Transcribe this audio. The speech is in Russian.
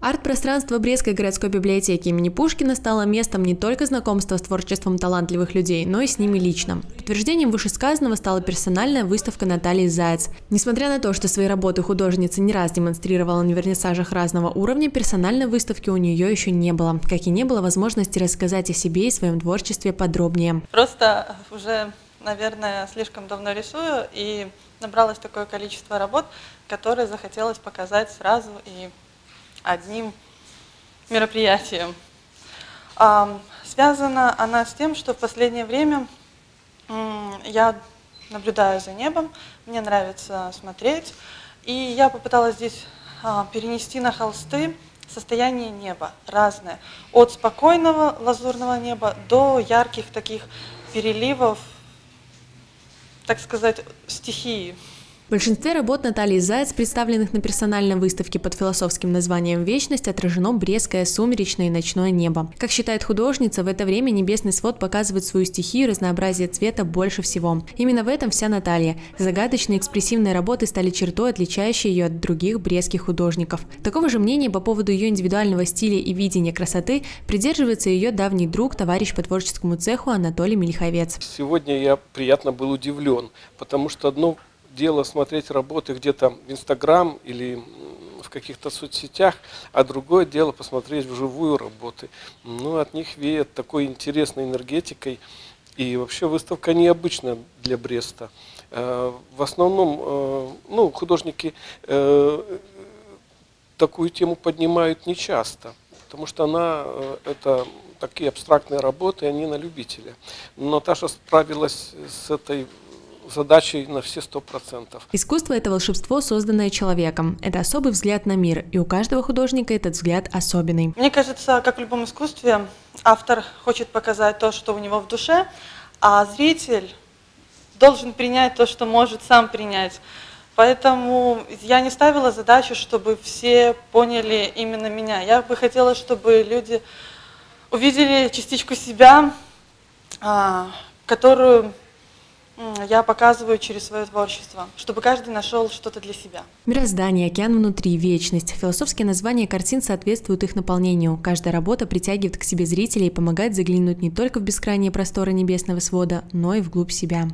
Арт-пространство Брестской городской библиотеки имени Пушкина стало местом не только знакомства с творчеством талантливых людей, но и с ними лично. Подтверждением вышесказанного стала персональная выставка Натальи Заяц. Несмотря на то, что свои работы художница не раз демонстрировала на вернисажах разного уровня, персональной выставки у нее еще не было, как и не было возможности рассказать о себе и своем творчестве подробнее. Просто уже, наверное, слишком давно рисую, и набралось такое количество работ, которые захотелось показать сразу и одним мероприятием. Связана она с тем, что в последнее время я наблюдаю за небом, мне нравится смотреть, и я попыталась здесь перенести на холсты состояние неба разное, от спокойного лазурного неба до ярких таких переливов, так сказать, стихии. В большинстве работ Натальи Заяц, представленных на персональной выставке под философским названием «Вечность», отражено брестское сумеречное и ночное небо. Как считает художница, в это время небесный свод показывает свою стихию и разнообразие цвета больше всего. Именно в этом вся Наталья. Загадочные экспрессивные работы стали чертой, отличающей ее от других брестских художников. Такого же мнения по поводу ее индивидуального стиля и видения красоты придерживается ее давний друг, товарищ по творческому цеху Анатолий Мельховец. Сегодня я приятно был удивлен, потому что одно дело смотреть работы где-то в Инстаграм или в каких-то соцсетях, а другое дело посмотреть вживую работы. Ну, от них веет такой интересной энергетикой. И вообще выставка необычная для Бреста. В основном, ну, художники такую тему поднимают нечасто, потому что она, это такие абстрактные работы, они на любителя. Наташа справилась с этой задачей на все 100%. Искусство – это волшебство, созданное человеком. Это особый взгляд на мир, и у каждого художника этот взгляд особенный. Мне кажется, как в любом искусстве, автор хочет показать то, что у него в душе, а зритель должен принять то, что может сам принять. Поэтому я не ставила задачу, чтобы все поняли именно меня. Я бы хотела, чтобы люди увидели частичку себя, которую я показываю через свое творчество, чтобы каждый нашел что-то для себя. Мироздание, океан внутри, вечность. Философские названия картин соответствуют их наполнению. Каждая работа притягивает к себе зрителей и помогает заглянуть не только в бескрайние просторы небесного свода, но и вглубь себя.